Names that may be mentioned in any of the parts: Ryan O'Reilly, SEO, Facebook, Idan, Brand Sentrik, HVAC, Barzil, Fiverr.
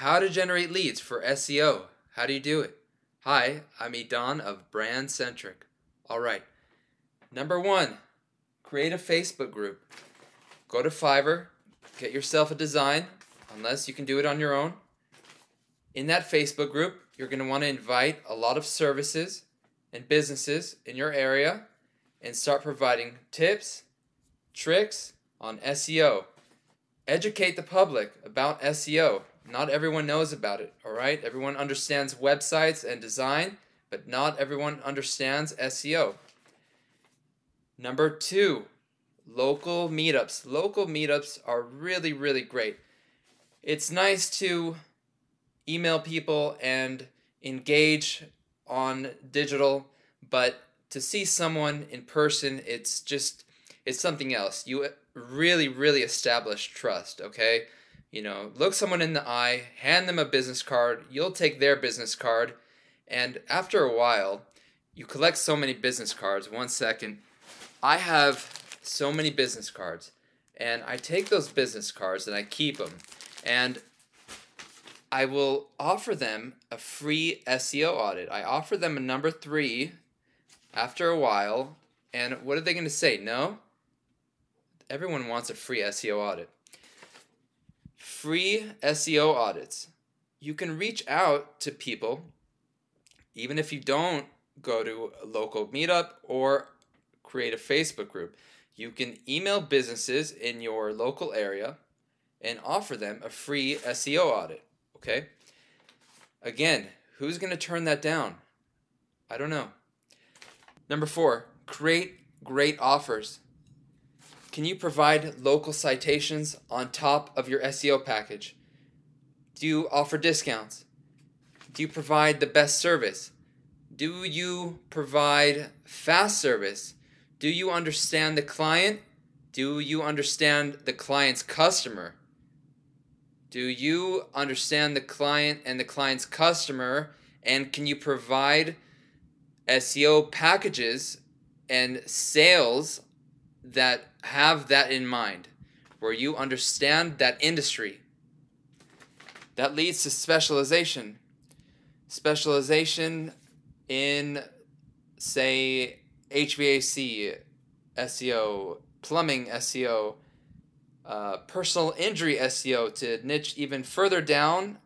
How to generate leads for SEO. How do you do it? Hi, I'm Idan of Brand Sentrik. All right. Number one, create a Facebook group. Go to Fiverr, get yourself a design, unless you can do it on your own. In that Facebook group, you're going to want to invite a lot of services and businesses in your area and start providing tips, tricks on SEO. Educate the public about SEO. Not everyone knows about it, all right? Everyone understands websites and design, but not everyone understands SEO. Number two, local meetups. Local meetups are really, really great. It's nice to email people and engage on digital, but to see someone in person, it's something else. You really, really establish trust, okay? You know, look someone in the eye, hand them a business card, you'll take their business card, and after a while, you collect so many business cards. One second. I have so many business cards, and I take those business cards and I keep them, and I will offer them a free SEO audit. I offer them a number three after a while, and what are they going to say? No? Everyone wants a free SEO audit. Free SEO audits. You can reach out to people even if you don't go to a local meetup or create a Facebook group. You can email businesses in your local area and offer them a free SEO audit. Okay? Again, who's going to turn that down? I don't know. Number four, create great offers. Can you provide local citations on top of your SEO package? Do you offer discounts? Do you provide the best service? Do you provide fast service? Do you understand the client? Do you understand the client's customer? Do you understand the client and the client's customer? And can you provide SEO packages and sales that have that in mind, where you understand that industry? That leads to specialization. Specialization in, say, HVAC SEO, plumbing SEO, personal injury SEO, to niche even further down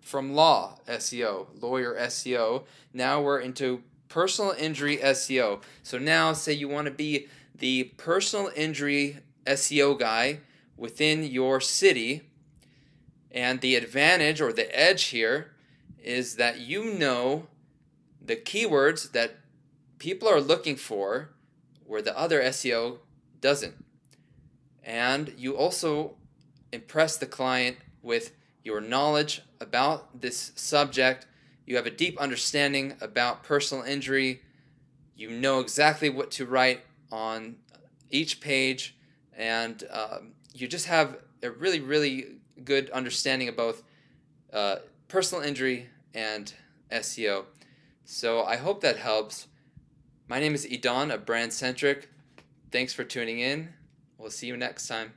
from law SEO, lawyer SEO. Now we're into personal injury SEO. So now say you want to be the personal injury SEO guy within your city, and the advantage or the edge here is that you know the keywords that people are looking for where the other SEO doesn't. And you also impress the client with your knowledge about this subject. You have a deep understanding about personal injury. You know exactly what to write on each page, and you just have a really, really good understanding of both personal injury and SEO. So I hope that helps. My name is Idan of Brand Sentrik. Thanks for tuning in. We'll see you next time.